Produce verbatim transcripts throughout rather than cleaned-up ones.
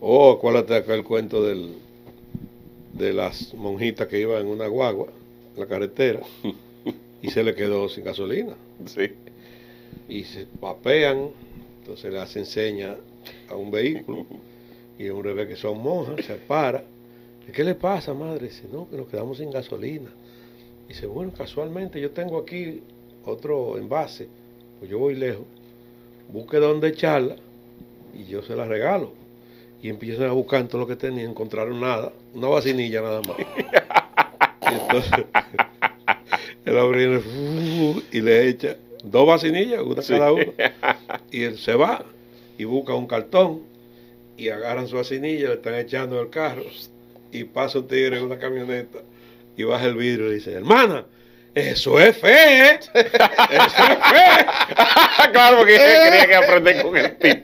Oh, acuérdate acá el cuento del, de las monjitas que iban en una guagua, en la carretera, y se le quedó sin gasolina. Sí. Y se papean, entonces le hacen señas a un vehículo, y un bebé que son monjas, se para. ¿Qué le pasa, madre? Dice, no, que nos quedamos sin gasolina. Dice, bueno, casualmente yo tengo aquí otro envase, pues yo voy lejos, busque dónde echarla y yo se la regalo. Y empiezan a buscar todo lo que tenían, encontraron nada, una vacinilla nada más. Y entonces, el hombre viene y le echa dos vacinillas, una sí. cada uno. Y él se va y busca un cartón y agarran su vacinilla, le están echando el carro. Y pasa un tigre en una camioneta y baja el vidrio y dice, hermana, eso es fe, ¿eh? Eso es fe. Claro, porque quería que aprender con el pipí.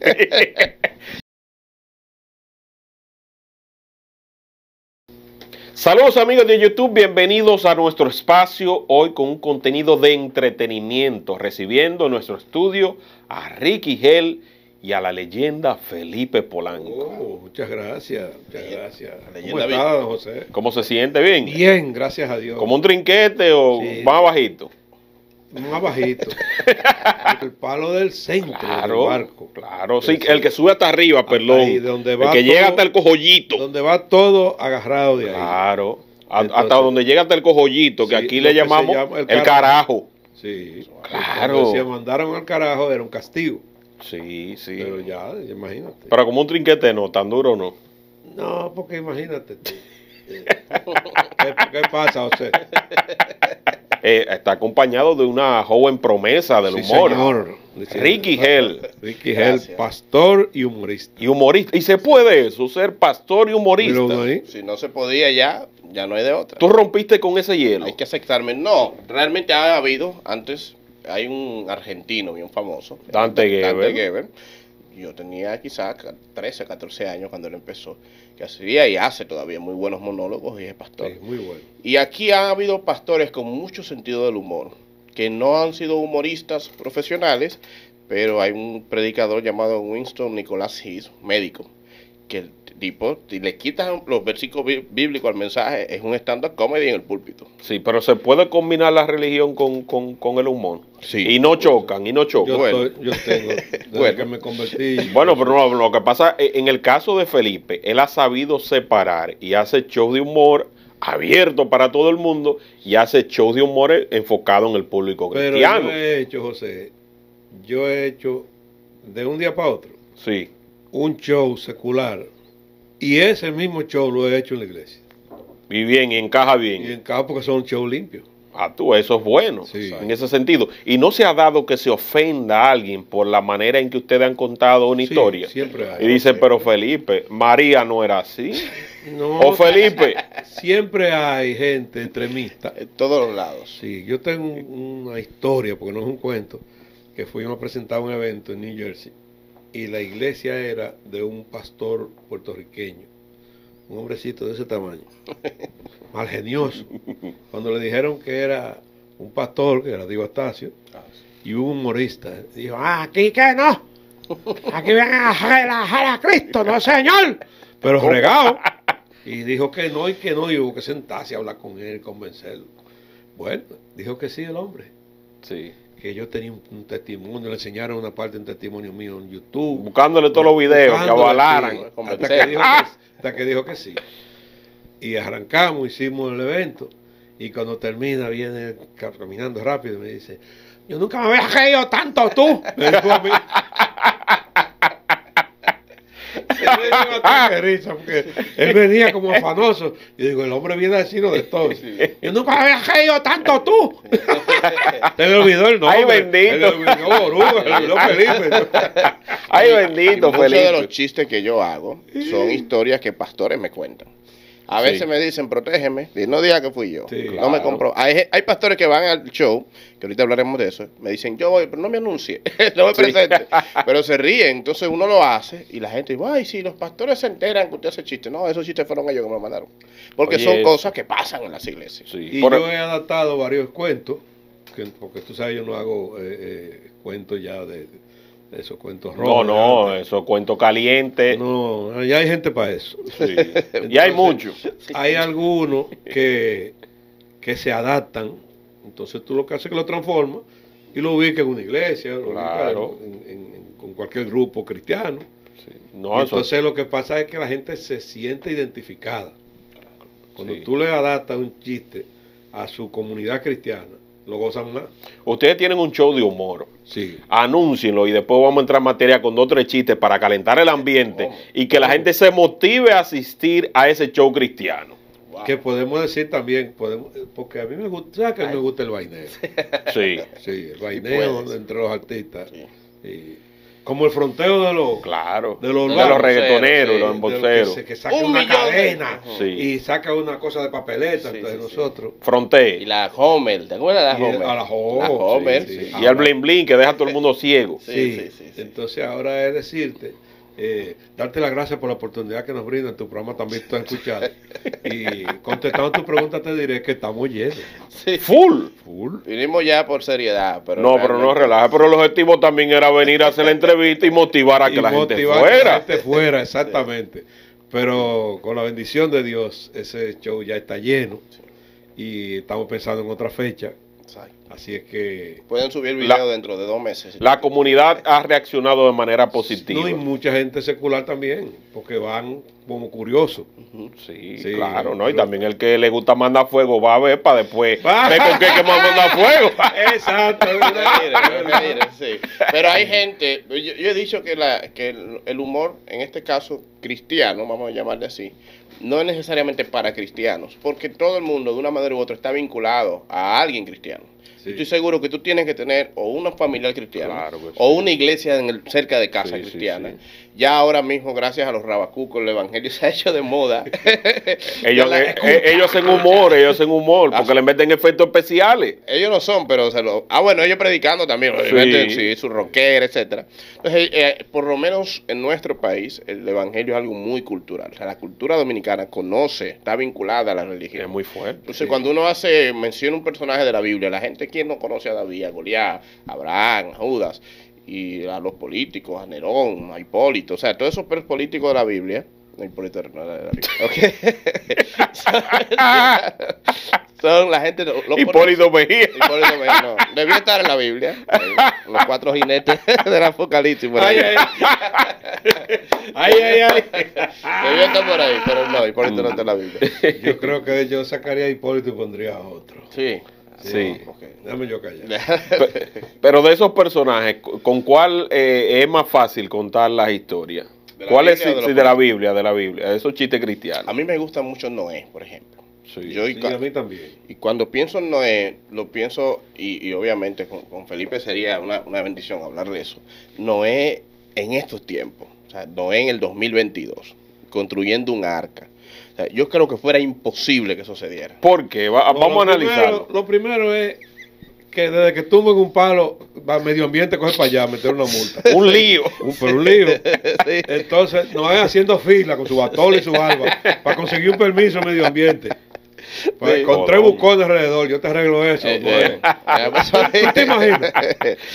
Saludos amigos de YouTube, bienvenidos a nuestro espacio hoy con un contenido de entretenimiento, recibiendo en nuestro estudio a Riqui Gell y a la leyenda Felipe Polanco. Oh, muchas gracias, muchas gracias. ¿Cómo está, don José? ¿Cómo se siente? ¿Bien? Bien, gracias a Dios. ¿Como un trinquete o sí, más bajito? Más bajito. El palo del centro, claro, del barco. Claro, sí, el que sube hasta arriba, hasta perdón. Ahí, donde va el que todo, llega hasta el cojollito. Donde va todo agarrado de ahí. Claro, entonces, hasta donde llega hasta el cojollito, que sí, aquí le llamamos llama el carajo. El carajo. Sí, claro. Si mandaron al carajo era un castigo. Sí, sí. Pero ya, imagínate. Pero como un trinquete no, tan duro no. No, porque imagínate. ¿Qué, ¿Qué pasa, José? Eh, está acompañado de una joven promesa del sí, humor. Señor. Riqui Gell. Riqui Gell, pastor y humorista. Y humorista. ¿Y se puede eso, ser pastor y humorista? ¿No? Si no se podía ya, ya no hay de otra. ¿Tú rompiste con ese hielo? Hay que aceptarme. No, realmente ha habido antes. Hay un argentino bien famoso, Dante Gebel. Dante Gebel. Yo tenía quizás trece, catorce años cuando él empezó, que hacía y hace todavía muy buenos monólogos y es pastor. Sí, muy bueno. Y aquí han habido pastores con mucho sentido del humor, que no han sido humoristas profesionales, pero hay un predicador llamado Winston Nicolás Heath, médico, que el tipo le quitan los versículos bí bíblicos al mensaje, es un stand-up comedy en el púlpito. Sí, pero se puede combinar la religión con, con, con el humor. Sí. Y no chocan, y no chocan. Yo, bueno. Estoy, yo tengo, desde bueno. que me convertí. Bueno, pero no, lo que pasa, en el caso de Felipe, él ha sabido separar y hace shows de humor abierto para todo el mundo y hace shows de humor enfocado en el público cristiano. Pero yo he hecho, José, yo he hecho de un día para otro. Sí. Un show secular y ese mismo show lo he hecho en la iglesia. Y bien, y encaja bien. Y encaja porque son shows limpios. Ah, tú, eso es bueno, sí, en ese sentido. Y no se ha dado que se ofenda a alguien por la manera en que ustedes han contado una sí, historia. Siempre hay. Y dicen, pero Felipe, María no era así. No. O Felipe. Siempre hay gente extremista. En todos los lados. Sí, yo tengo una historia, porque no es un cuento, que fuimos a presentar un evento en New Jersey. Y la iglesia era de un pastor puertorriqueño, un hombrecito de ese tamaño, mal genioso. Cuando le dijeron que era un pastor, que era Diego Atacio, y un humorista, dijo, ah, aquí que no, aquí van a relajar a Cristo, no señor, pero fregado. Y dijo que no, y que no, y hubo que sentarse a hablar con él, convencerlo. Bueno, dijo que sí el hombre. Sí. Que yo tenía un, un testimonio, le enseñaron una parte de un testimonio mío en YouTube. Buscándole todos los videos, que avalaran. Sí, hasta, que dijo que, hasta que dijo que sí. Y arrancamos, hicimos el evento. Y cuando termina, viene caminando rápido y me dice, yo nunca me había reído tanto tú. Me dijo a mí. Risa porque él venía como afanoso y digo, el hombre viene así de todo. Yo nunca había reído tanto tú. Se le olvidó el nombre. Ay, bendito. Se le olvidó Boruga, se le olvidó Felipe. Ay, bendito, Felipe. Muchos de los chistes que yo hago son historias que pastores me cuentan. A veces sí. me dicen, protégeme, y no diga que fui yo. Sí, no claro. me compro. Hay, hay pastores que van al show, que ahorita hablaremos de eso, me dicen, yo voy, pero no me anuncie, no me sí. presente. Pero se ríen, entonces uno lo hace y la gente dice, ay, si los pastores se enteran que usted hace chiste. No, esos chistes fueron ellos que me lo mandaron. Porque Oye, son cosas que pasan en las iglesias. Sí. Y Por yo he adaptado varios cuentos, que, porque tú sabes, yo no hago eh, eh, cuentos ya de... Esos cuentos rojos. No, no, esos cuentos calientes. No, ya hay gente para eso. Sí. Entonces, y hay muchos. Hay algunos que, que se adaptan. Entonces tú lo que haces es que lo transformas y lo ubicas en una iglesia, lo claro. en, en, en, con cualquier grupo cristiano. Sí. No, entonces eso... lo que pasa es que la gente se siente identificada. Cuando sí. tú le adaptas un chiste a su comunidad cristiana, lo gozan más. Ustedes tienen un show de humor. Sí. Anúncienlo y después vamos a entrar en materia con dos o tres chistes para calentar el ambiente oh, y que la oh. gente se motive a asistir a ese show cristiano. Wow. Que podemos decir también, podemos, porque a mí me gusta, que Ay. me gusta el vaineo. Sí. Sí, el vaineo sí entre los artistas. Sí. Sí. Como el fronteo de los claro de los, de los reggaetoneros, sí, los embolseros. Que, que saca un una millón cadena de... y saca una cosa de papeleta, sí, entonces sí, nosotros. Sí. Fronteo. Y la Homer, ¿te acuerdas de la Homer? El, a la Homer. Sí, sí. Y ahora, el blin blin que deja a todo el mundo ciego. Sí, sí, sí, sí, sí. Entonces ahora es decirte, eh, darte las gracias por la oportunidad que nos brinda tu programa también tú has escuchado. Y contestando tu pregunta te diré que estamos llenos. Sí. Full. Full. Vinimos ya por seriedad. Pero no, realmente... pero no relaja. Pero el objetivo también era venir a hacer la entrevista y motivar a que, la, motivar gente fuera. que la gente fuera. Exactamente. Sí. Pero con la bendición de Dios, ese show ya está lleno. Sí. Y estamos pensando en otra fecha. Así es que... pueden subir el video la, dentro de dos meses. La comunidad ha reaccionado de manera positiva. No, y mucha gente secular también, porque van como curiosos. Uh-huh. Sí, sí, claro, ¿no? Y también el que le gusta mandar fuego va a ver para después ver con qué que manda fuego. Exacto. Sí. Pero hay gente, yo, yo he dicho que, la, que el, el humor, en este caso cristiano, vamos a llamarle así, no es necesariamente para cristianos, porque todo el mundo de una manera u otra está vinculado a alguien cristiano. Sí. Estoy seguro que tú tienes que tener o una familiar cristiana, claro, pues, o sí. una iglesia en el, cerca de casa sí, cristiana. Sí, sí. Ya ahora mismo, gracias a los rabacucos, el evangelio se ha hecho de moda. ellos, eh, ellos hacen humor, ellos hacen humor, porque ah, le meten efectos especiales. Ellos no son, pero se lo... Ah, bueno, ellos predicando también, sí. Meten, sí, su rocker, etcétera. Entonces, eh, por lo menos en nuestro país, el evangelio es algo muy cultural. O sea, la cultura dominicana conoce, está vinculada a la religión. Es muy fuerte. Entonces, sí. cuando uno hace, menciona un personaje de la Biblia, la gente, ¿quién no conoce a David, a Goliat, a Abraham, a Judas? Y a los políticos, a Nerón, a Hipólito, o sea, todos esos políticos de la Biblia, no, Hipólito no era de la Biblia, okay. Son la gente, los Hipólito Mejía. Hipólito Mejía, no, debió estar en la Biblia, los cuatro jinetes del Apocalipsis, por ahí. Ay, ay, ay, ay, ay. Debió estar por ahí, pero no, Hipólito no está en la Biblia. Yo creo que yo sacaría a Hipólito y pondría a otro. Sí. Sí, no, okay. Déjame yo callar. Pero de esos personajes, ¿con cuál eh, es más fácil contar las historias? ¿De la ¿Cuál Biblia es de, sí, de la Biblia, de la Biblia, de esos chistes cristianos? A mí me gusta mucho Noé, por ejemplo. Sí, yo y sí, a mí también. Y cuando pienso en Noé, lo pienso, y, y obviamente con, con Felipe sería una, una bendición hablar de eso. Noé en estos tiempos, o sea, Noé en el dos mil veintidós, construyendo un arca. O sea, yo creo que fuera imposible que eso se diera. ¿Por qué? Va, no, vamos a analizarlo. Lo primero es que desde que tumben un palo, va medio ambiente, coge para allá, meter una multa. Un lío. Un, pero un lío. Sí. Entonces, no es haciendo fila con su batola y su barba para conseguir un permiso de medio ambiente. Pues, sí. Con oh, tres bucones alrededor, yo te arreglo eso. Eh, eh, ¿Tú te imaginas?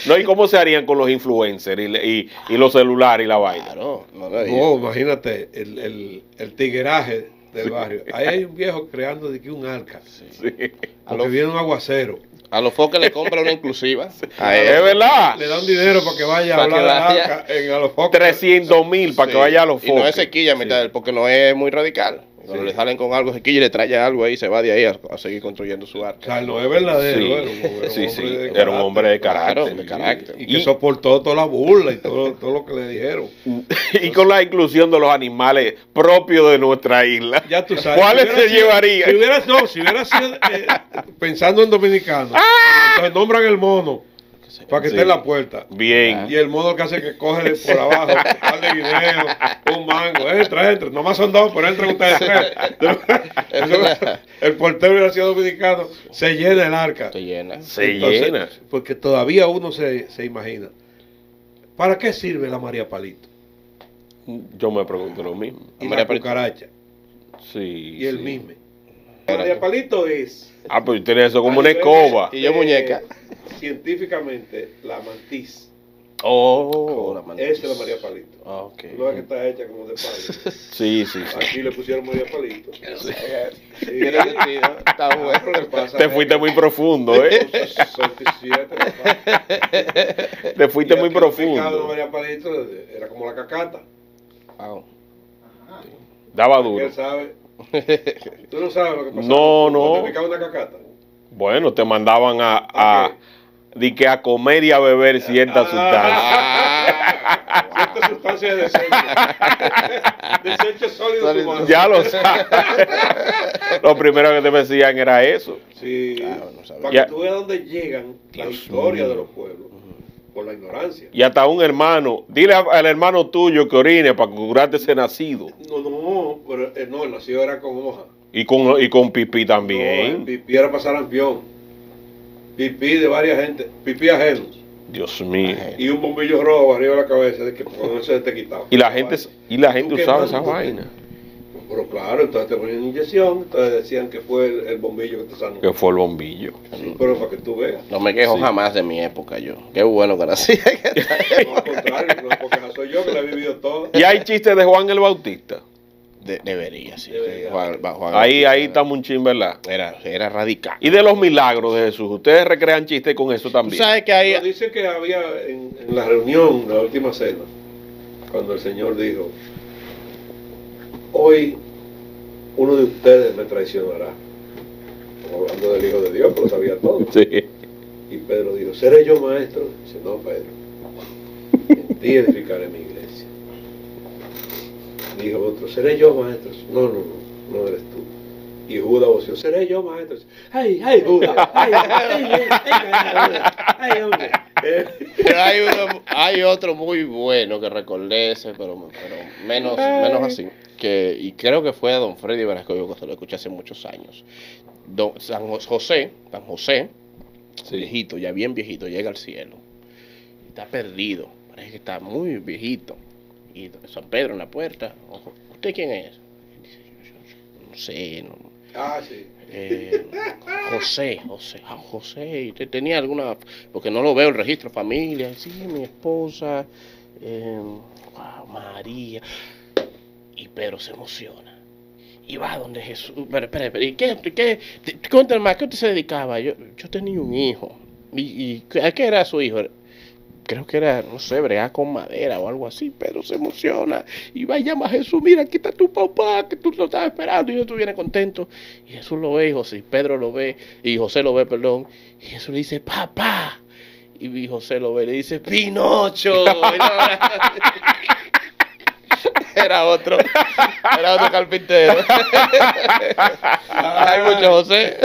No, ¿y cómo se harían con los influencers y, y, y los celulares y la vaina? Claro, no, no, no, imagínate el, el, el tigueraje del sí. barrio. Ahí hay un viejo creando de aquí un arca. Sí. Porque a los, viene un aguacero. A los focos le compra una inclusiva. Sí. A él, es verdad. Le dan dinero para que vaya para a hablar del arca en a los focos. trescientos mil para sí. que vaya a los focos. Y no es sequilla, sí. mitad, porque no es muy radical. Cuando sí. le salen con algo, sequilla y le trae algo ahí, se va de ahí a, a seguir construyendo su arca. O sea, no es verdadero. Sí. Era, un, era, un sí, sí. era carácter, un hombre de carácter. Claro, de carácter. Y, y, y que soportó toda la burla y todo, todo lo que le dijeron. Entonces, y con la inclusión de los animales propios de nuestra isla. Ya tú sabes. ¿Cuáles si se sido, llevaría? Si hubiera, no, si hubiera sido, eh, pensando en dominicano, ¡ah! Entonces nombran el mono. Para que esté sí. en la puerta. Bien. Y el modo que hace que coge por abajo, darle guineo, un mango. Entra, entra. Nomás son dos, pero entran ustedes tres. El portero de la ciudad dominicana se llena el arca. Se llena. Se Entonces, llena. Porque todavía uno se, se imagina. ¿Para qué sirve la María Palito? Yo me pregunto lo mismo. Y María la Palito. Cucaracha. Sí. Y el sí. mismo. María Palito es. Ah, pero tiene eso como una escoba. Y yo muñeca. Científicamente, la mantis Oh, oh, la esa es la María Palito. Ah, ok. Tú ves que está hecha como de palito. Sí, sí, sí. Aquí le pusieron María Palito. Sí. Sí. Tiene sentido. Está bueno. Te fuiste muy profundo, ¿eh? Te fuiste muy profundo. María Palito era como la cacata. Wow. Ajá. Sí. Daba duro. ¿Quién sabe? Tú no sabes lo que pasaba. No, no. Te picaba una cacata. Bueno, te mandaban a... a okay. De que a comer y a beber cierta ah, sustancia. Cierta sustancia de desecho. Desecho sólido humano. Ya lo sabes. Lo primero que te decían era eso. Sí. Claro, no sabes. Para ya. Que tú veas dónde llegan la historia de los pueblos. Uh-huh. Por la ignorancia. Y hasta un hermano. Dile a, al hermano tuyo que orine para curarte ese nacido. No, no, pero eh, no, el nacido era con hoja. Y con, y con pipí también. No, el pipí era para sarampión. Pipí de varias gente, pipí ajeno. Dios mío. Y un bombillo rojo arriba de la cabeza de que cuando se te quitaba. Y la gente, y la gente usaba esa vaina. Pero claro, entonces te ponían inyección, entonces decían que fue el, el bombillo que te sanó. Que fue el bombillo. Sí, pero para que tú veas. No me quejo sí. jamás de mi época yo. Qué bueno que nací. No, al contrario, no, porque soy yo que la he vivido todo. Y hay chistes de Juan el Bautista. De, debería, sí. Debería. Juan, Juan ahí ahí estamos un chin, ¿verdad? Era, era radical. Y de los milagros de Jesús, ustedes recrean chistes con eso también. ¿Sabes que hay... Dicen que había en, en la reunión de la última cena, cuando el Señor dijo, hoy uno de ustedes me traicionará. Estamos hablando del Hijo de Dios, pero sabía todo. Sí. Y Pedro dijo, ¿seré yo maestro? Y dice, no, Pedro, en ti edificaré mi iglesia. Dijo otro, seré yo maestro. No, no, no, no eres tú. Y Judas voció, seré yo maestro. Ay, ay, Judas. Ay, ay, ay, ay, ay, hombre. Hay, uno, hay otro muy bueno que recordé ese, pero, pero menos, menos así. Que, y creo que fue a don Freddy Velasco, que lo escuché hace muchos años. Don, San José, San José, sí. Viejito, ya bien viejito, llega al cielo. Está perdido, parece que está muy viejito. Y San Pedro en la puerta, ojo, ¿usted quién es? Dice, yo, yo, yo, no sé, no, ah, sí. eh, José, José, ah, José, ¿usted tenía alguna? Porque no lo veo el registro familia, sí, mi esposa, eh, wow, María, y Pedro se emociona. Y va donde Jesús, pero, espera, pero, ¿y qué, qué? Cuéntame más, ¿qué usted se dedicaba? Yo, yo tenía un hijo, y, y ¿a qué era su hijo? Creo que era, no sé, bregar con madera o algo así, pero se emociona y va y llama a Jesús, mira, aquí está tu papá, que tú lo estabas esperando, y yo estuviera contento. Y Jesús lo ve, y José, y Pedro lo ve, y José lo ve, perdón, y Jesús le dice, papá, y José lo ve, le dice, Pinocho. Era otro, era otro carpintero. Hay mucho José.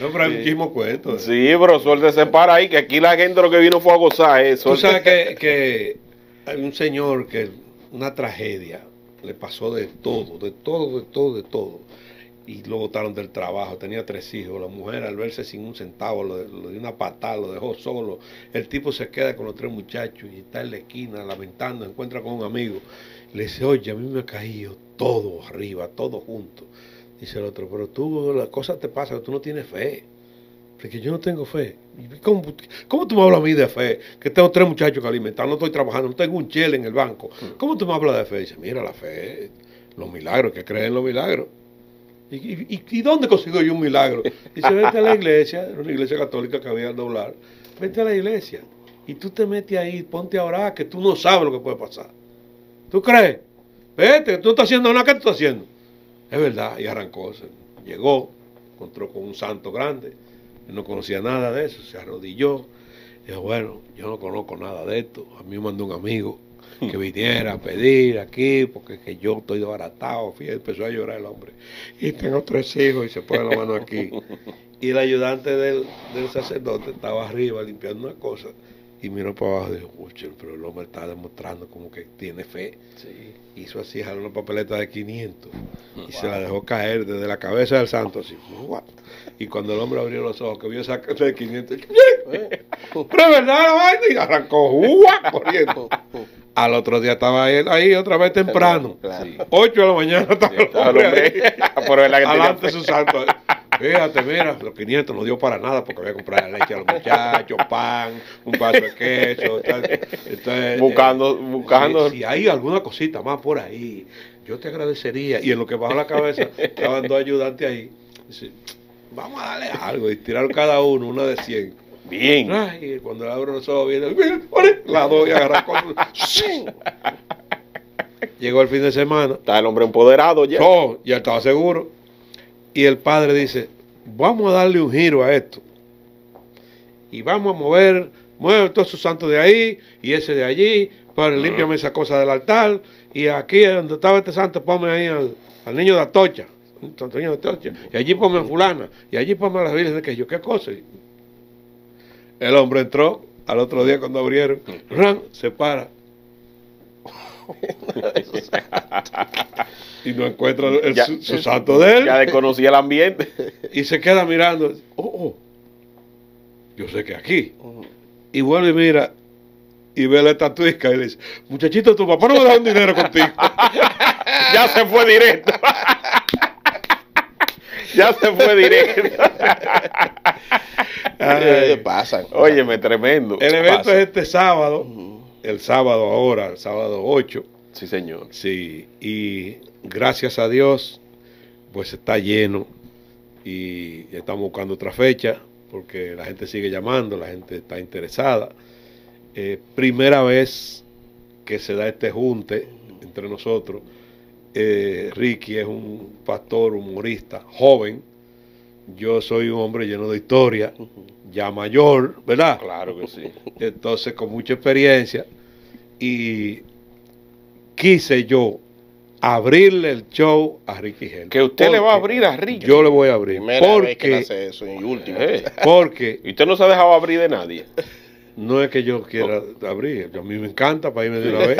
No, pero hay muchísimos cuentos. Sí, pero suerte se para ahí, que aquí la gente lo que vino fue a gozar. Eh, Tú sabes que, que hay un señor que una tragedia, le pasó de todo, de todo, de todo, de todo. Y lo botaron del trabajo, tenía tres hijos, la mujer al verse sin un centavo, lo, lo dio una patada, lo dejó solo, el tipo se queda con los tres muchachos y está en la esquina lamentando, se encuentra con un amigo, le dice, oye, a mí me ha caído todo arriba, todo junto, dice el otro, pero tú, las cosas te pasan, tú no tienes fe, porque yo no tengo fe, ¿cómo, cómo tú me hablas a mí de fe? Que tengo tres muchachos que alimentar, no estoy trabajando, no tengo un chel en el banco, ¿cómo tú me hablas de fe? Dice, mira la fe, los milagros, que creen en los milagros. ¿Y, y, ¿Y dónde consigo yo un milagro? Dice, vete a la iglesia, era una iglesia católica que había al doblar, vete a la iglesia y tú te metes ahí, ponte a orar, que tú no sabes lo que puede pasar. ¿Tú crees? Vete, que tú no estás haciendo nada, ¿qué tú estás haciendo? Es verdad, y arrancó, se, llegó, encontró con un santo grande, él no conocía nada de eso, se arrodilló, dijo, bueno, yo no conozco nada de esto, a mí me mandó un amigo que viniera a pedir aquí, porque que yo estoy desbaratado. Fíjate, empezó a llorar el hombre. Y tengo tres hijos y se pone la mano aquí. Y el ayudante del, del sacerdote estaba arriba limpiando una cosa y miró para abajo y dijo, pucha, pero el hombre está demostrando como que tiene fe. Sí. Hizo así, jaló una papeleta de quinientos y wow. Se la dejó caer desde la cabeza del santo así. What? Y cuando el hombre abrió los ojos, que vio esa de quinientos, pero es verdad la vaina, y arrancó ¡uah! Corriendo. Al otro día estaba él ahí otra vez temprano. ocho claro. de la mañana estaba sí, el hombre. Ahí. Por la que adelante su santo. Fíjate, mira, los quinientos no dio para nada porque había que comprar leche a los muchachos, pan, un plato de queso, tal. Entonces, buscando, buscando. Si, si hay alguna cosita más por ahí, yo te agradecería. Y en lo que bajó la cabeza, estaban dos ayudantes ahí. Dice, vamos a darle algo y tiraron cada uno una de cien. Bien. Ay, cuando le abro los ojos, viene, la doy, agarrar con... Llegó el fin de semana. Está el hombre empoderado ya. No, ya estaba seguro. Y el padre dice, vamos a darle un giro a esto. Y vamos a mover, mueve todos esos santos de ahí y ese de allí. Padre, uh-huh. Límpiame esa cosa del altar. Y aquí donde estaba este santo, ponme ahí al, al niño de Atocha. Niño de Atocha. Y allí ponme a fulana. Y allí ponme a las vírgenes que yo, ¿qué cosa? El hombre entró, al otro día cuando abrieron, ¡ran! Se para. Y no encuentra el, ya, su, su santo de él. Ya desconocía el ambiente. Y se queda mirando. Oh, oh, yo sé que aquí. Y vuelve y mira, y ve la estatuisca y le dice, muchachito, tu papá no me da un dinero contigo. Ya se fue directo. Ya se fue directo. Ay, pasa. Óyeme, tremendo. El evento pasa. Es este sábado, uh-huh. El sábado ahora, el sábado ocho. Sí, señor. Sí, y gracias a Dios, pues está lleno y estamos buscando otra fecha porque la gente sigue llamando, la gente está interesada. Eh, primera vez que se da este junte entre nosotros. Eh, Riqui es un pastor humorista joven. Yo soy un hombre lleno de historia, ya mayor, ¿verdad? Claro que sí. Entonces, con mucha experiencia. Y quise yo abrirle el show a Riqui Gell. ¿Que usted le va a abrir a Riqui? Yo le voy a abrir. Primera porque, vez que hace eso, y última. Eh, porque... ¿Y usted no se ha dejado abrir de nadie? No es que yo quiera no. abrir. A mí me encanta para irme de una vez.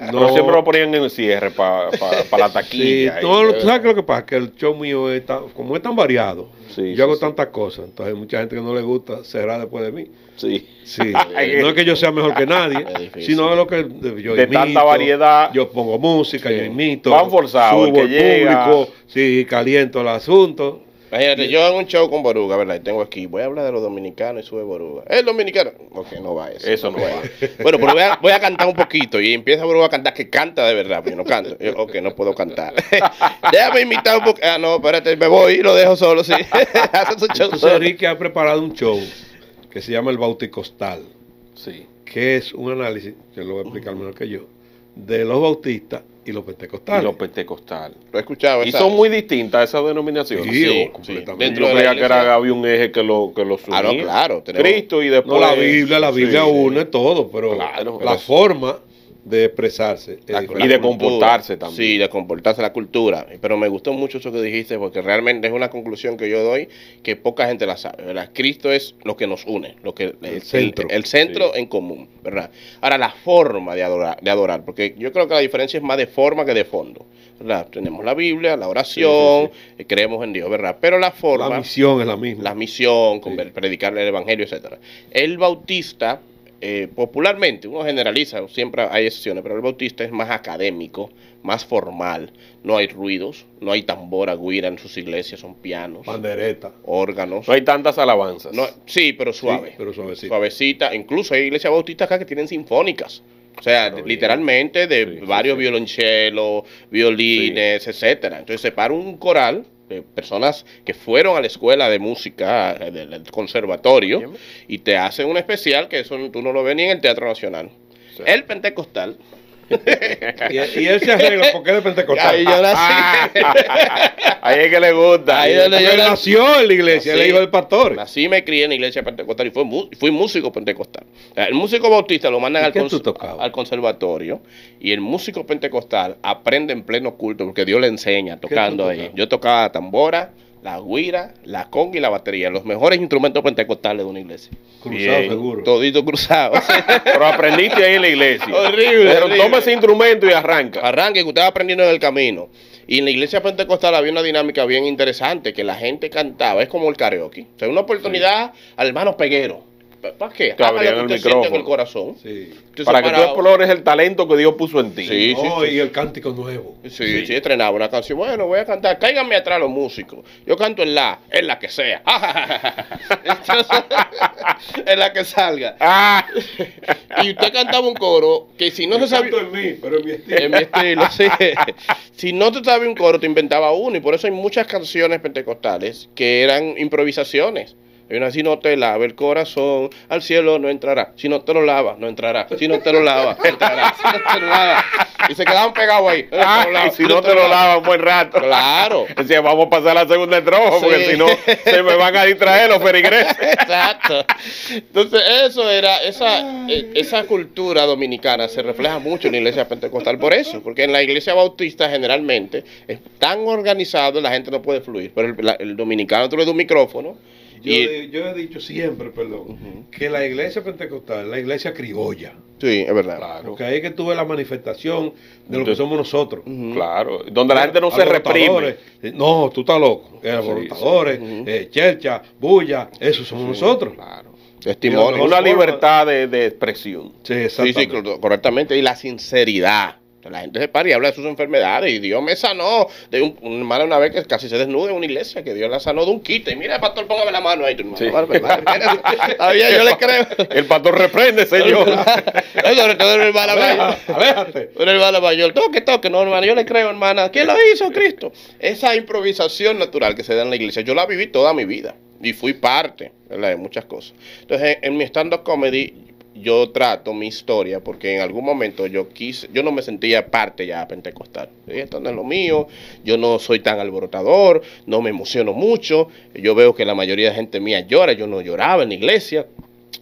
No, pero siempre lo ponían en el cierre para pa, pa la taquilla. Sí, no, ¿sabes lo que pasa? Que el show mío es tan, como es tan variado, sí, yo hago sí, tantas sí. cosas, entonces mucha gente que no le gusta será después de mí. Sí. Sí. No es que yo sea mejor que nadie, es sino es lo que yo de imito, tanta variedad. Yo pongo música, sí. yo imito, van forzados, subo el que llega. Público, sí, caliento el asunto. Imagínate, yo hago un show con Boruga, ¿verdad? Y tengo aquí, voy a hablar de los dominicanos y sube Boruga. ¿El dominicano? Ok, no va eso. Eso no, no va. va. Bueno, pero voy a, voy a cantar un poquito y empieza Boruga a cantar, que canta de verdad, porque yo no canto. Yo, ok, no puedo cantar. Déjame imitar un poquito. Ah, no, espérate, me voy y lo dejo solo, sí. Hace su show solo. Riqui ha preparado un show que se llama El Bauticostal. Sí. Que es un análisis, que lo voy a explicar mejor que yo, de los bautistas y los pentecostales. Y los pentecostales. Lo he escuchado. Y ¿sabes? Son muy distintas esas denominaciones. Sí, sí, completamente. Dentro de la iglesia, que era, había un eje que lo, que lo subía. Ah, no, claro. Tenemos... Cristo y después... No, la Biblia, la Biblia sí, une sí. todo, pero claro, la pero... forma de expresarse. La, y de comportarse también. Sí, de comportarse, la cultura. Pero me gustó mucho eso que dijiste porque realmente es una conclusión que yo doy que poca gente la sabe, ¿verdad? Cristo es lo que nos une, lo que el, el centro, el, el centro sí. en común, ¿verdad? Ahora, la forma de adorar, de adorar, porque yo creo que la diferencia es más de forma que de fondo, ¿verdad? Tenemos la Biblia, la oración, sí, sí, sí. creemos en Dios, ¿verdad? Pero la forma... La misión es la misma. La misión, sí. predicarle el evangelio, etcétera. El bautista... Eh, popularmente, uno generaliza, siempre hay excepciones, pero el bautista es más académico, más formal, no hay ruidos, no hay tambora, guira en sus iglesias, son pianos, bandereta, órganos. No hay tantas alabanzas. No, sí, pero suave, sí, pero suavecita. suavecita. Incluso hay iglesias bautistas acá que tienen sinfónicas. O sea, pero literalmente bien. de sí, varios sí, sí. violonchelos, violines, sí. etcétera. Entonces se para un coral de personas que fueron a la escuela de música del conservatorio y te hacen un especial que eso tú no lo ves ni en el Teatro Nacional. Sí. El pentecostal. y, y él se arregla porque es de pentecostal. Ahí yo nací. Ahí es que le gusta. Ahí yo nació en la iglesia, nací, el hijo del pastor. Nací, me crié en la iglesia pentecostal y fui, fui músico pentecostal. El músico bautista lo mandan al, cons al conservatorio y el músico pentecostal aprende en pleno culto porque Dios le enseña tocando ahí. Yo tocaba tambora, la guira, la conga y la batería, los mejores instrumentos pentecostales de una iglesia. Cruzado, bien, seguro. Todito cruzado. Pero aprendiste ahí en la iglesia. Horrible. Pero horrible. Toma ese instrumento y arranca. Arranca, que usted va aprendiendo en el camino. Y en la iglesia pentecostal había una dinámica bien interesante, que la gente cantaba, es como el karaoke. O sea, una oportunidad sí. al hermano Peguero. ¿Para qué? Te abrieron el micrófono. En el corazón. Sí. Entonces, para, para que tú explores el talento que Dios puso en ti. Sí, sí, oh, sí, y el cántico nuevo. Sí, sí, sí, estrenaba una canción. Bueno, voy a cantar. Cáiganme atrás los músicos. Yo canto en la, en la que sea. Entonces, en la que salga. Ah. Y usted cantaba un coro que si no se sabía. Canto en mí, pero en mi estilo. En mi estilo, sí. Si no te sabía un coro, te inventaba uno. Y por eso hay muchas canciones pentecostales que eran improvisaciones. Si no te lava el corazón, al cielo no entrará. Si no te lo lava, no entrará. Si no te lo lava, entrará. Si no te lo lava. Y se quedaban pegados ahí. No ah, lava, y si no, no te, te lo lava, lava un buen rato. Claro. Decía, vamos a pasar la segunda estrofa, sí, porque si no, se me van a distraer los perigreses. Exacto. Entonces, eso era, esa, esa cultura dominicana se refleja mucho en la iglesia pentecostal por eso. Porque en la iglesia bautista, generalmente, es tan organizado, la gente no puede fluir. Pero el, la, el dominicano, tú le das un micrófono. Yo, yo he dicho siempre, perdón, uh-huh. que la iglesia pentecostal es la iglesia criolla. Sí, es verdad. Claro. Porque ahí es que tú ves la manifestación de lo que somos nosotros. Uh-huh. Claro, donde la gente no se reprime. No, tú estás loco. Alborotadores, sí, sí. uh-huh. eh, chercha, bulla, eso somos sí, nosotros. Claro. Testimonio. Una libertad de, de expresión. Sí, exactamente. Sí, sí, correctamente. Y la sinceridad. La gente se para y habla de sus enfermedades. Y Dios me sanó. De un, un hermano una vez que casi se desnuda en una iglesia, que Dios la sanó de un quite. Y mira, el pastor, póngame la mano ahí. Tu sí. hermano, todavía yo le creo. El pastor reprende, señor. Sobre todo el hermano mayor. Aléjate. El hermano mayor. Toque, toque. No, hermano, yo le creo, hermana. ¿Quién lo hizo? Cristo. Esa improvisación natural que se da en la iglesia, yo la viví toda mi vida. Y fui parte, ¿verdad?, de muchas cosas. Entonces, en, en mi stand-up comedy, yo trato mi historia porque en algún momento yo quise, yo no me sentía parte ya pentecostal. ¿Sí? Esto no es lo mío, yo no soy tan alborotador, no me emociono mucho. Yo veo que la mayoría de gente mía llora, yo no lloraba en la iglesia.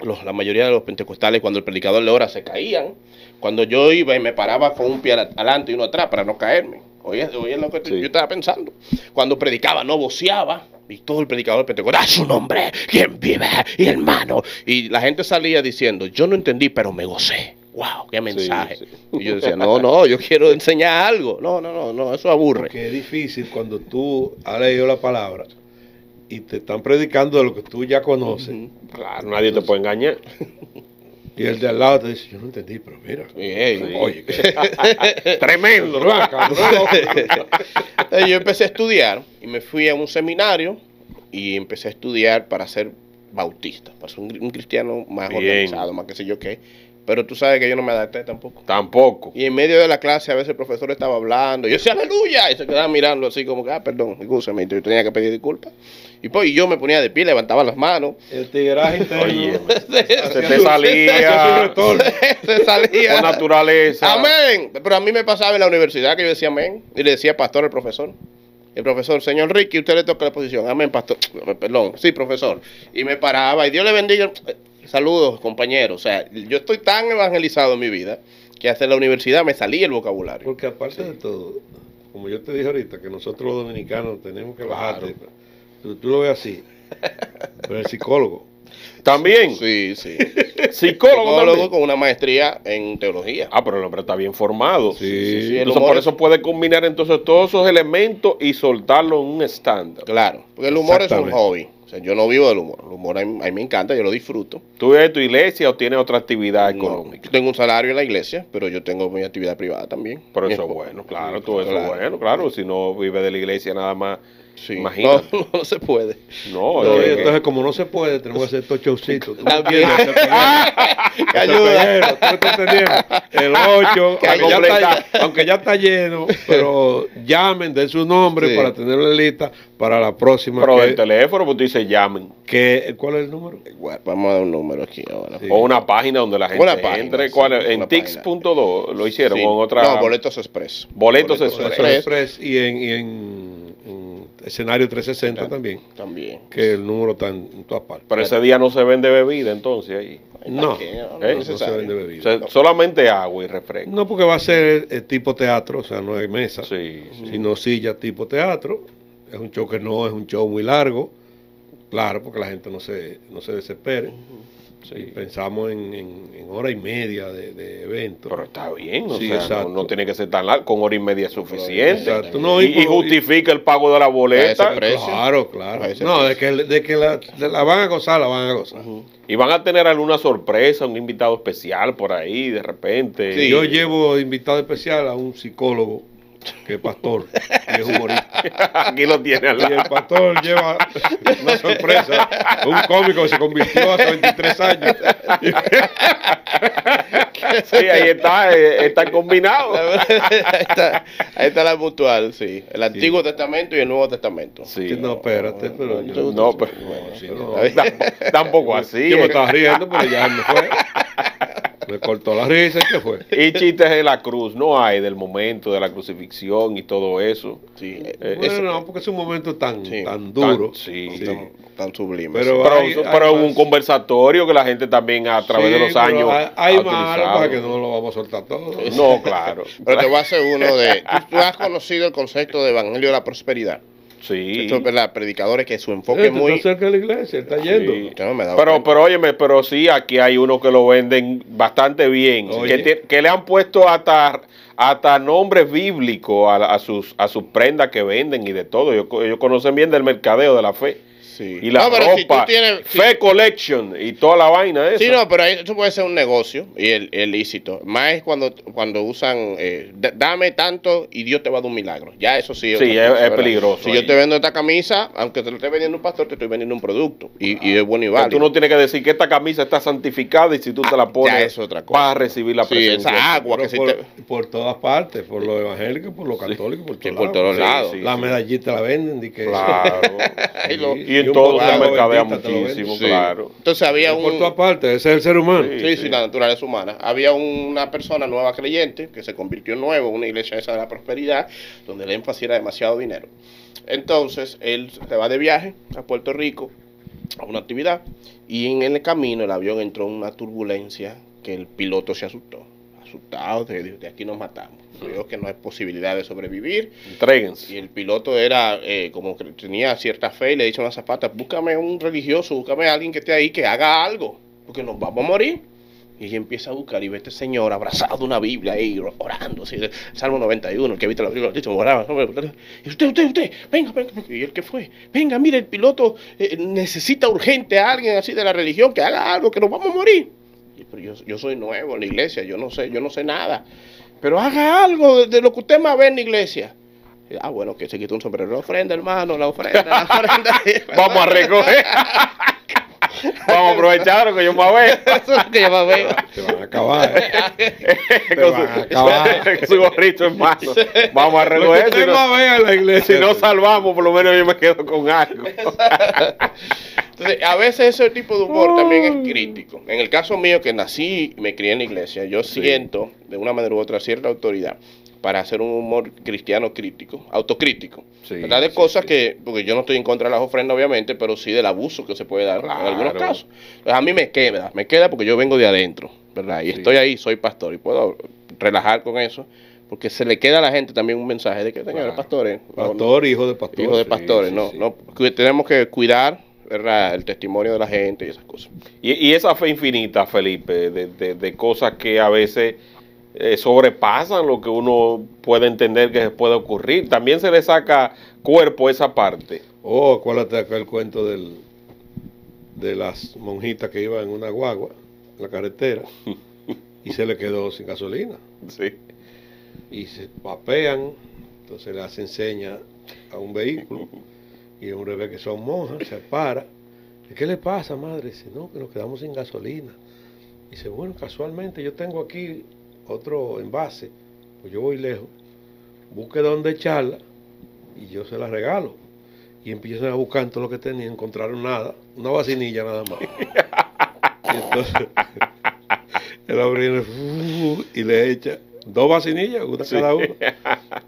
Los, la mayoría de los pentecostales, cuando el predicador le ora, se caían. Cuando yo iba y me paraba con un pie adelante y uno atrás para no caerme. Oye, oye lo que sí. yo estaba pensando. Cuando predicaba, no voceaba. Y todo el predicador pentecostal, ¡a su nombre! ¿Quién vive? Y hermano. Y la gente salía diciendo, yo no entendí, pero me gocé. ¡Wow! ¡Qué mensaje! Sí, sí. Y yo decía, no, no, yo quiero enseñar algo. No, no, no, no, eso aburre. Porque es difícil cuando tú has leído la palabra y te están predicando de lo que tú ya conoces. Uh-huh. Claro, nadie entonces te puede engañar. Y el de al lado te dice, yo no entendí, pero mira. Hey, hey, oye, ¿qué? Tremendo, ¿no? Yo empecé a estudiar y me fui a un seminario y empecé a estudiar para ser bautista, para ser un, un cristiano más bien organizado, más que sé yo qué. Pero tú sabes que yo no me adapté tampoco. Tampoco. Y en medio de la clase a veces el profesor estaba hablando. Y yo decía, aleluya. Y se quedaba mirando así como que, ah, perdón, discúlpeme. Yo tenía que pedir disculpas. Y pues y yo me ponía de pie, levantaba las manos. El tigreaje interno. Oye, se, se te salía. Se, se salía. Con naturaleza. Amén. Pero a mí me pasaba en la universidad que yo decía amén. Y le decía pastor al profesor. El profesor, señor Riqui, usted le toca la posición. Amén, pastor. Perdón. Sí, profesor. Y me paraba. Y Dios le bendiga. Saludos, compañeros. O sea, yo estoy tan evangelizado en mi vida que hasta en la universidad me salí el vocabulario. Porque aparte sí. de todo, como yo te dije ahorita, que nosotros los dominicanos tenemos que bajar. Claro. Tú, tú lo ves así. Pero el psicólogo. ¿También? Sí, sí. Psicólogo, psicólogo también, con una maestría en teología. Ah, pero el hombre está bien formado. Sí, sí, sí. Entonces por eso puede combinar entonces todos esos elementos y soltarlo en un estándar. Claro, porque el humor es un hobby. O sea, yo no vivo del humor. El humor a mí, a mí me encanta, yo lo disfruto. ¿Tú vives en tu iglesia o tienes otra actividad económica? No, yo tengo un salario en la iglesia, pero yo tengo mi actividad privada también. Pero eso es bueno, claro, todo eso es bueno, claro. Si no vives de la iglesia nada más, sí. imagínate. No, no, no se puede. No, no eh, entonces, como no se puede, tenemos que hacer estos showcitos. ¿Tú también? Que ayuda. El ocho, aunque ya está lleno, pero llamen, den su nombre sí. para tenerlo en lista para la próxima. Pero que, el teléfono, pues tú dices llamen. Que, ¿cuál es el número? Bueno, vamos a dar un número aquí ahora. Sí. O una página donde la gente página, entre. Sí, ¿cuál, en tix punto do lo hicieron sí. o en otra? No, Boletos Express. Boletos, Boletos Express. Express. Y en, y en, en escenario trescientos sesenta también. También. Que el número está en todas partes. Pero ese día no se vende bebida entonces ahí. No, no, ¿eh? No se vende bebida. O sea, no. Solamente agua y refresco. No, porque va a ser eh, tipo teatro, o sea, no hay mesa, sí, sí. sino silla tipo teatro. Es un show que no es un show muy largo, claro, porque la gente no se, no se desespere. Uh-huh. Sí. Y pensamos en, en, en hora y media de, de evento. Pero está bien, o sí, sea, no, no tiene que ser tan largo, con hora y media es suficiente. Exacto. No, y, y, y justifica el pago de la boleta. Claro, claro. No, de que, de que la, de la van a gozar, la van a gozar. Uh-huh. Y van a tener alguna sorpresa, un invitado especial por ahí, de repente. Sí, yo llevo invitado especial a un psicólogo, que es pastor, y es humorista. Aquí lo tiene al lado. Y el pastor lleva una sorpresa, un cómico que se convirtió hace veintitrés años. Sí, ahí está, está combinado. Ahí está, ahí está la mutual, sí. El Antiguo sí. Testamento y el Nuevo Testamento. Sí. No, espérate, pero no, yo, no, pero, bueno, sí, no, no. Tampoco así. Yo me estaba riendo, pero ya no fue. Me cortó la risa, ¿qué fue? Y chistes de la cruz, no hay del momento de la crucifixión y todo eso. Sí, eh, bueno, eso. No, porque es un momento tan, sí, tan duro, tan, sí, sí. Tan, tan sublime. Pero, pero, hay, pero hay un más conversatorio que la gente también a través sí, de los años hay, hay ha más algo para que no lo vamos a soltar todo. No, claro. Pero te voy a hacer uno de... ¿Tú has conocido el concepto de Evangelio de la Prosperidad? Sí. Esto es la predicadores que su enfoque es muy... Está cerca de la iglesia, está yendo. Sí. No, me pero, pero óyeme, pero sí, aquí hay uno que lo venden bastante bien, que, te, que le han puesto hasta, hasta nombres bíblicos a, a sus a sus prendas que venden y de todo. Ellos, ellos conocen bien del mercadeo de la fe. Sí. Y la no, ropa, si tú tienes, Fe si... Collection y toda la vaina esa. Sí, no, pero eso puede ser un negocio y el, el lícito. Más es cuando, cuando usan, eh, dame tanto y Dios te va a dar un milagro. Ya eso sí es, sí, es, cosa, es peligroso. Si ahí. Yo te vendo esta camisa, aunque te lo esté vendiendo un pastor, te estoy vendiendo un producto. Y, ah, y es bueno y válido. Tú no tienes que decir que esta camisa está santificada y si tú ah, te la pones, ya es otra cosa. Vas a recibir la presencia. Sí, esa agua que por, te... por todas partes, por los evangélicos, por los católicos, sí, por, por todos lados. Sí, sí, la sí. medallita la venden. De que claro. Y lo, y en todo se mercadea muchísimo, sí. Claro. Entonces había un... Por todas partes, ese es el ser humano. Sí, sí, sí, la naturaleza humana. Había una persona nueva creyente que se convirtió en nuevo, una iglesia esa de la prosperidad, donde el énfasis era demasiado dinero. Entonces, él se va de viaje a Puerto Rico, a una actividad, y en el camino el avión entró en una turbulencia que el piloto se asustó. Asustado, de, de aquí nos matamos. Creo que no hay posibilidad de sobrevivir. Entréguense. Y el piloto era, eh, como que tenía cierta fe, y le dice a una zapata, búscame un religioso, búscame a alguien que esté ahí, que haga algo, porque nos vamos a morir. Y ella empieza a buscar y ve a este señor abrazado de una Biblia ahí, orando, así, Salmo noventa y uno, el que viste la Biblia, oraba. Y usted, usted, usted, venga, venga. ¿Y él qué fue? Venga, mire, el piloto eh, necesita urgente a alguien así de la religión, que haga algo, que nos vamos a morir. Pero yo, yo soy nuevo en la iglesia, yo no sé, yo no sé nada. Pero haga algo de, de lo que usted más ve en la iglesia. Ah, bueno, que se quitó un sombrero. La ofrenda, hermano, la ofrenda, la ofrenda. Vamos a recoger. Vamos a aprovechar lo que yo más veo. Eso es lo que yo más veo. Te van a acabar. Te van a acabar. Su gorrito en mano. Vamos a recoger. Usted no vea en la iglesia. Si no salvamos, por lo menos yo me quedo con algo. Entonces, a veces ese tipo de humor también es crítico. En el caso mío, que nací y me crié en la iglesia, yo siento, de una manera u otra, cierta autoridad para hacer un humor cristiano crítico, autocrítico. Sí, ¿verdad? De sí, cosas sí. que, porque yo no estoy en contra de las ofrendas, obviamente, pero sí del abuso que se puede dar claro. en algunos casos. Pues a mí me queda, me queda porque yo vengo de adentro, ¿verdad? Y sí. estoy ahí, soy pastor y puedo relajar con eso. Porque se le queda a la gente también un mensaje de que, señores, claro. pastores. Pastor, no, hijo de pastores. Hijo de pastores, sí, no, sí, no, sí. no. Tenemos que cuidar, ¿verdad?, el testimonio de la gente y esas cosas. Y, y esa fe infinita, Felipe, de, de, de cosas que a veces eh, sobrepasan lo que uno puede entender que se puede ocurrir. También se le saca cuerpo esa parte. Oh, acuérdate acá el cuento del, de las monjitas que iban en una guagua, en la carretera, y se le quedó sin gasolina. Sí. Y se papean, entonces le hacen señas a un vehículo. Y un bebé que son monjas, se para. ¿Qué le pasa, madre? Dice, no, que nos quedamos sin gasolina. Dice, bueno, casualmente yo tengo aquí otro envase. Pues yo voy lejos. Busque dónde echarla y yo se la regalo. Y empiezan a buscar todo lo que tenían, no encontraron nada. Una vacinilla nada más. Y entonces el hombre y le echa dos vacinillas, una sí. cada uno.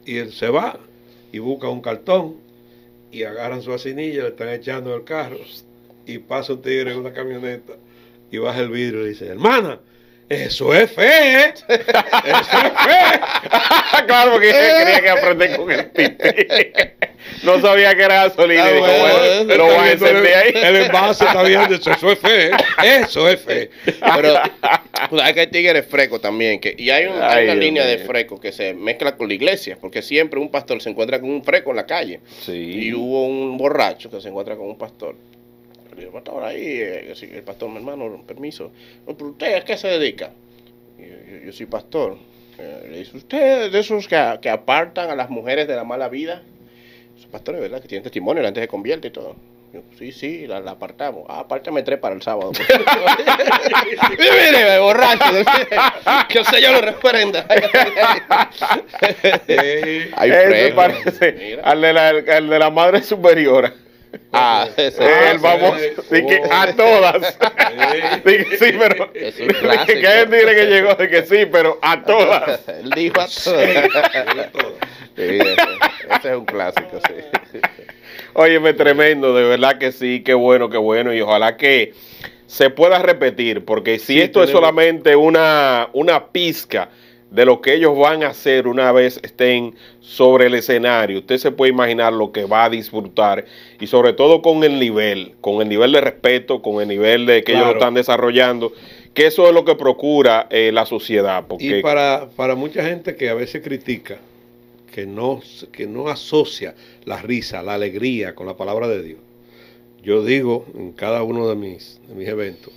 Y él se va y busca un cartón. Y agarran su vacinilla, le están echando el carro y pasa un tigre en una camioneta y baja el vidrio y le dice, hermana, eso es fe, ¿eh? Eso es fe. Claro, porque yo quería que aprender con el pipí. No sabía que era gasolina. Digo, bueno, pero voy a encender ahí. El envase está bien. Eso es fe. Eso es fe. Pero pues, hay que hay tigres frescos también. Que, y hay, un, Ay, hay una Dios línea Dios. de frescos que se mezcla con la iglesia. Porque siempre un pastor se encuentra con un fresco en la calle. Sí. Y hubo un borracho que se encuentra con un pastor. Le digo, pastor, ahí. El pastor, mi hermano, permiso. No, pero usted, ¿a qué se dedica? Yo, yo, yo soy pastor. Le dice, ¿usted es de esos que, que apartan a las mujeres de la mala vida? Esos pastores, ¿verdad? Que tienen testimonio antes de convierte y todo. Yo, sí, sí, la, la apartamos. Ah, apártame tres para el sábado. Mire, borracho. Que el Señor lo reprenda. Ahí parece al de, la, al de la madre superiora. Ah, eso, ah, el famoso, sí, que a todas. Sí, sí, pero es un clásico. Que él dice que llegó, que sí, pero a todas. Él dijo a todas. Sí, sí, ese, ese es un clásico, sí. Óyeme, tremendo, de verdad que sí, qué bueno, qué bueno, y ojalá que se pueda repetir, porque si sí, esto tenemos... es solamente una, una pizca de lo que ellos van a hacer una vez estén sobre el escenario. Usted se puede imaginar lo que va a disfrutar y sobre todo con el nivel, con el nivel de respeto, con el nivel de que claro. ellos lo están desarrollando, que eso es lo que procura eh, la sociedad. Porque... Y para, para mucha gente que a veces critica, que no, que no asocia la risa, la alegría con la palabra de Dios, yo digo en cada uno de mis, de mis eventos,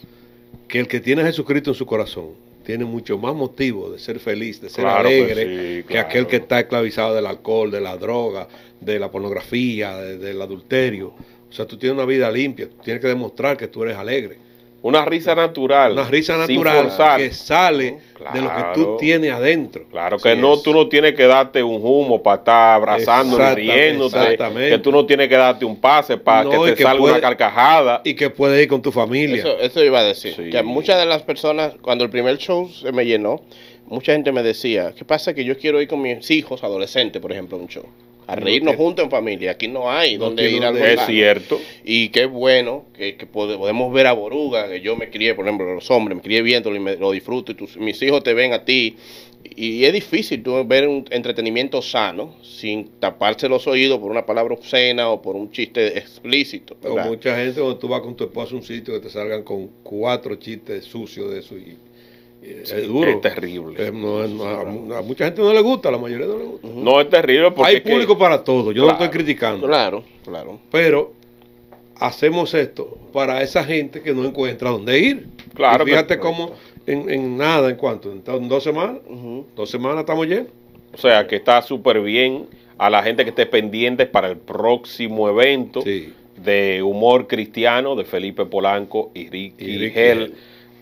que el que tiene a Jesucristo en su corazón, tiene mucho más motivo de ser feliz, de ser claro alegre, que, sí, claro. que aquel que está esclavizado del alcohol, de la droga, de la pornografía, de, del adulterio. O sea, tú tienes una vida limpia, tú tienes que demostrar que tú eres alegre. Una risa natural. Una risa natural que sale claro. de lo que tú tienes adentro. Claro, que sí, no, tú no tienes que darte un humo para estar abrazando y riéndote. Exactamente. Que tú no tienes que darte un pase para no, que te que salga puede, una carcajada. Y que puedes ir con tu familia. Eso, eso iba a decir. Sí. Que muchas de las personas, cuando el primer show se me llenó, mucha gente me decía, ¿qué pasa que yo quiero ir con mis hijos adolescentes, por ejemplo, a un show? A reírnos no, juntos en familia. Aquí no hay no donde ir al lugar. Es cierto. Y qué bueno que, que podemos ver a Boruga, que yo me crié, por ejemplo, los hombres, me crié viéndolo y me, lo disfruto. Y tus, mis hijos te ven a ti. Y, y es difícil tú ver un entretenimiento sano sin taparse los oídos por una palabra obscena o por un chiste explícito. O mucha gente cuando tú vas con tu esposa a un sitio que te salgan con cuatro chistes sucios de su hijo. Es, es duro. Es terrible. Es, no, es, no, a, a mucha gente no le gusta, a la mayoría no le gusta. No, es terrible porque... Hay público que, para todo, yo claro, no estoy criticando. Claro, claro. Pero hacemos esto para esa gente que no encuentra dónde ir. Claro. Y fíjate cómo en, en nada, ¿en cuánto? En, en dos semanas, uh-huh. dos semanas estamos llenos. O sea, que está súper bien a la gente que esté pendiente para el próximo evento sí. de humor cristiano de Felipe Polanco y Riqui Gell,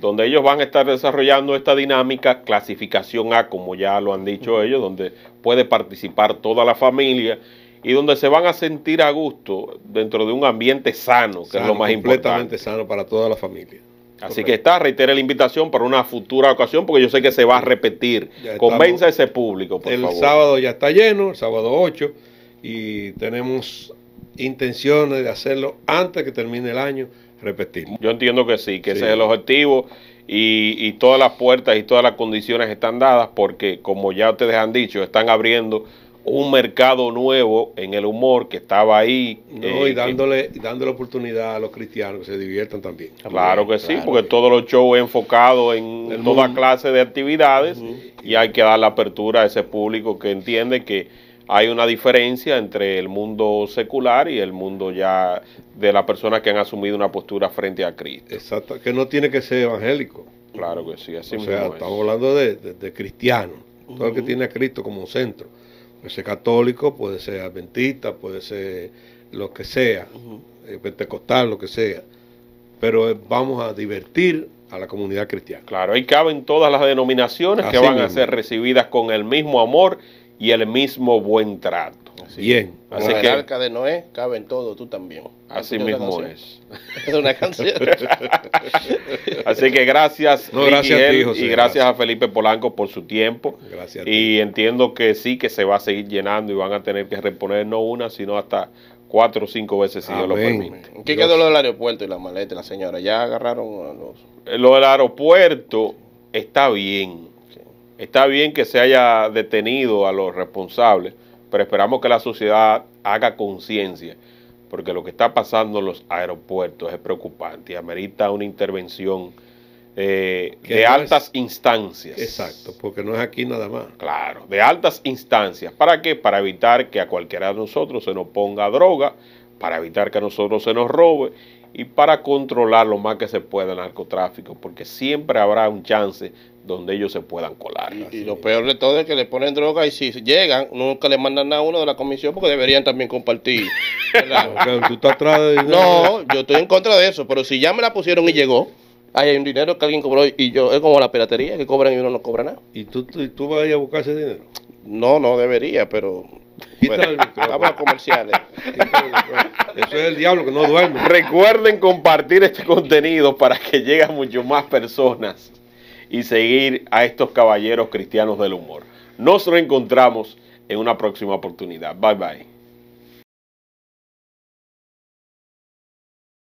donde ellos van a estar desarrollando esta dinámica, clasificación A, como ya lo han dicho ellos, donde puede participar toda la familia y donde se van a sentir a gusto dentro de un ambiente sano, que sano, es lo más importante. Completamente sano para toda la familia. Así Correcto. que está, reitero la invitación para una futura ocasión, porque yo sé que se va a repetir. Convenza a ese público, por el favor. El sábado ya está lleno, el sábado ocho, y tenemos intenciones de hacerlo antes que termine el año. Repetir. Yo entiendo que sí, que sí. ese es el objetivo y, y todas las puertas y todas las condiciones están dadas porque, como ya ustedes han dicho, están abriendo un mercado nuevo en el humor que estaba ahí. No, eh, y dándole que, dándole oportunidad a los cristianos que se diviertan también. Claro que claro, sí, porque claro. todos los shows enfocados en el toda mundo. clase de actividades uh-huh. y hay que dar la apertura a ese público que entiende que hay una diferencia entre el mundo secular y el mundo ya de las personas que han asumido una postura frente a Cristo. Exacto, que no tiene que ser evangélico. Claro que sí, así mismo es. O sea, estamos hablando de, de, de cristiano, uh-huh. todo el que tiene a Cristo como centro. Puede ser católico, puede ser adventista, puede ser lo que sea, uh-huh. pentecostal, lo que sea. Pero vamos a divertir a la comunidad cristiana. Claro, ahí caben todas las denominaciones así que van mismo. a ser recibidas con el mismo amor y el mismo buen trato. Así Bien. Así que el arca de Noé cabe en todo, tú también. Así mismo es. Es una canción. Así que gracias, no, gracias a ti, José, y gracias, gracias a Felipe Polanco por su tiempo. Gracias a ti. Y entiendo que sí, que se va a seguir llenando y van a tener que reponer no una, sino hasta cuatro o cinco veces si Dios lo permite. ¿Qué quedó lo del aeropuerto y la maleta, la señora? ¿Ya agarraron a los...? Lo del aeropuerto está bien. Está bien que se haya detenido a los responsables, pero esperamos que la sociedad haga conciencia, porque lo que está pasando en los aeropuertos es preocupante y amerita una intervención eh, de no altas es, instancias. Exacto, porque no es aquí nada más. Claro, de altas instancias. ¿Para qué? Para evitar que a cualquiera de nosotros se nos ponga droga, para evitar que a nosotros se nos robe y para controlar lo más que se pueda el narcotráfico, porque siempre habrá un chance donde ellos se puedan colar. Y, y lo peor de todo es que le ponen droga y si llegan, nunca le mandan a uno de la comisión porque deberían también compartir. ¿Tú estás atrás de dinero? No, yo estoy en contra de eso, pero si ya me la pusieron y llegó, ahí hay un dinero que alguien cobró y yo, es como la piratería, que cobran y uno no cobra nada. ¿Y tú, tú, tú vas a ir a buscar ese dinero? No, no debería, pero... Bueno, vamos a comerciales. Eso es el diablo que no duerme. Recuerden compartir este contenido para que lleguen muchas más personas y seguir a estos caballeros cristianos del humor. Nos reencontramos en una próxima oportunidad. Bye bye.